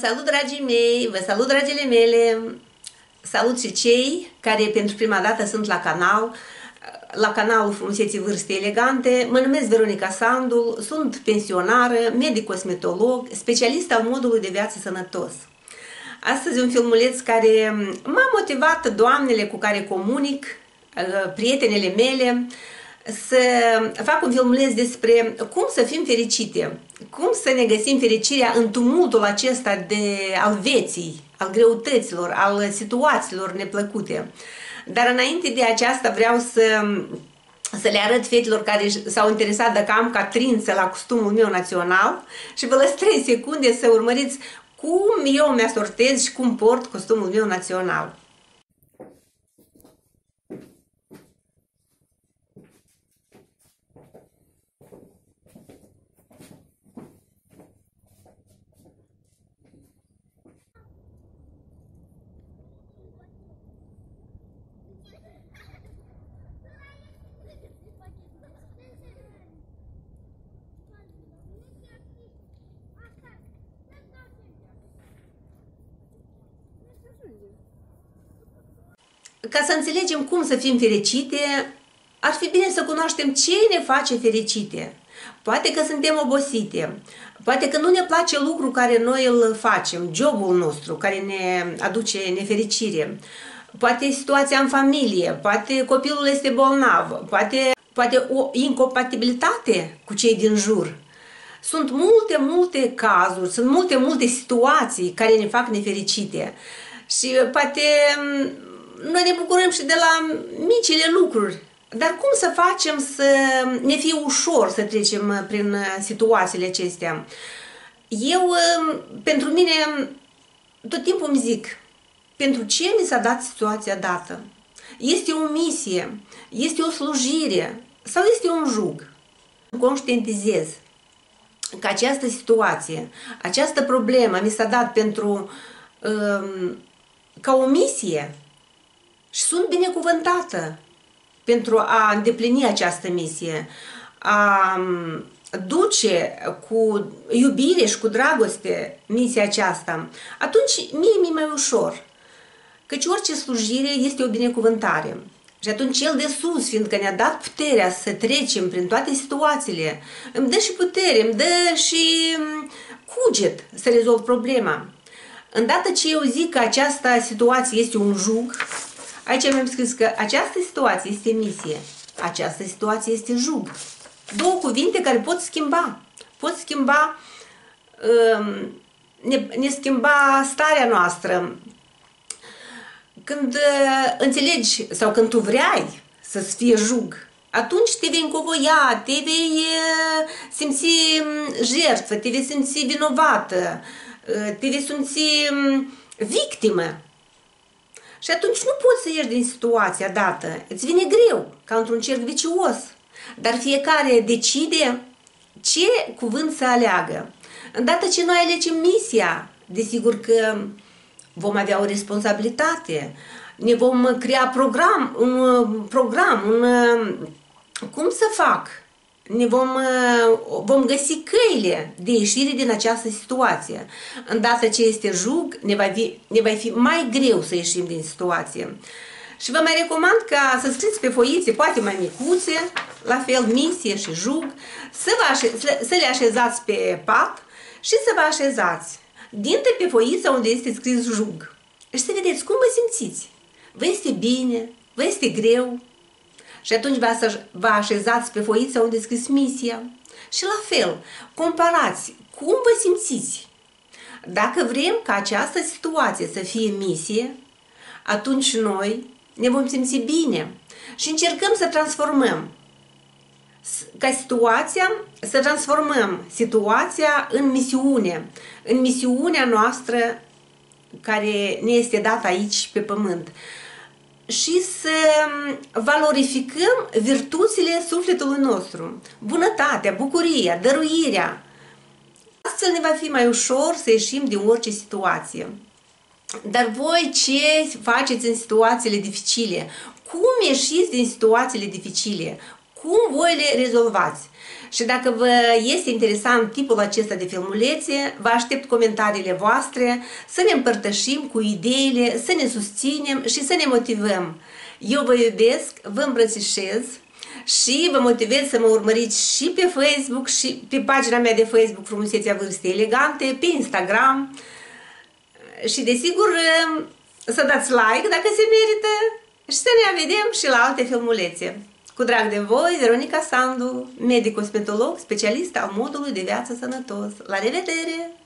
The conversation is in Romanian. Vă salut, dragii mei, vă salut, dragile mele, salut și cei care pentru prima dată sunt la canal, la canalul Frumuseții Vârste Elegante. Mă numesc Veronika Sandul, sunt pensionară, medic-cosmetolog, specialist al modului de viață sănătos. Astăzi un filmuleț care m-a motivat, doamnele cu care comunic, prietenele mele, să fac un filmuleț despre cum să fim fericite, cum să ne găsim fericirea în tumultul acesta al vieții, al greutăților, al situațiilor neplăcute. Dar înainte de aceasta vreau să le arăt fetelor care s-au interesat dacă am catrință la costumul meu național și vă lăs 3 secunde să urmăriți cum eu mi-asortez și cum port costumul meu național. Ca să înțelegem cum să fim fericite, ar fi bine să cunoaștem ce ne face fericite. Poate că suntem obosite, poate că nu ne place lucrul care noi îl facem, jobul nostru care ne aduce nefericire, poate situația în familie, poate copilul este bolnav, poate o incompatibilitate cu cei din jur. Sunt multe cazuri, sunt multe situații care ne fac nefericite și poate noi ne bucurăm și de la micile lucruri, dar cum să facem să ne fie ușor să trecem prin situațiile acestea? Pentru mine, tot timpul îmi zic, pentru ce mi s-a dat situația dată? Este o misie, este o slujire sau este un jug? Conștientizez că această situație, această problemă mi s-a dat ca o misie, și sunt binecuvântată pentru a îndeplini această misie, a duce cu iubire și cu dragoste misia aceasta, atunci mie mi-e mai ușor, căci orice slujire este o binecuvântare. Și atunci Cel de sus, fiindcă ne-a dat puterea să trecem prin toate situațiile, îmi dă și putere, îmi dă și cuget să rezolv problema. Îndată ce eu zic că această situație este un jug, aici mi-am scris că această situație este misie, această situație este jug. Două cuvinte care pot schimba, ne schimba starea noastră. Când înțelegi sau când tu vrei să-ți fie jug, atunci te vei încovoia, te vei simți jertfă, te vei simți vinovată, te vei simți victimă. Și atunci nu poți să ieși din situația dată. Îți vine greu, ca într-un cerc vicios. Dar fiecare decide ce cuvânt să aleagă. Îndată ce noi alegem misia, desigur că vom avea o responsabilitate. Ne vom crea cum să fac. Vom găsi căile de ieșire din această situație. Îndată ce este jug, ne va fi mai greu să ieșim din situație. Și vă mai recomand ca să scrieți pe foițe, poate mai micuțe, la fel misie și jug, să le așezați pe pat și să vă așezați dintre pe foița unde este scris jug. Și să vedeți cum vă simțiți. Vă este bine? Vă este greu? Și atunci vă așezați pe foița unde scris misia. Și la fel, comparați cum vă simțiți. Dacă vrem ca această situație să fie misie, atunci noi ne vom simți bine și încercăm să transformăm situația în misiune, în misiunea noastră care ne este dată aici pe pământ. Și să valorificăm virtuțile sufletului nostru, bunătatea, bucuria, dăruirea. Astfel ne va fi mai ușor să ieșim din orice situație. Dar voi ce faceți în situațiile dificile? Cum ieșiți din situațiile dificile? cum voi le rezolvați. Și dacă vă este interesant tipul acesta de filmulețe, vă aștept comentariile voastre, să ne împărtășim cu ideile, să ne susținem și să ne motivăm. Eu vă iubesc, vă îmbrățișez și vă motivez să mă urmăriți și pe Facebook, și pe pagina mea de Facebook Frumusețea Vârste Elegante, pe Instagram și desigur să dați like dacă se merită și să ne vedem și la alte filmulețe. Cu drag de voi, Veronika Sandu, medic-cosmetolog, specialist al modului de viață sănătos. La revedere!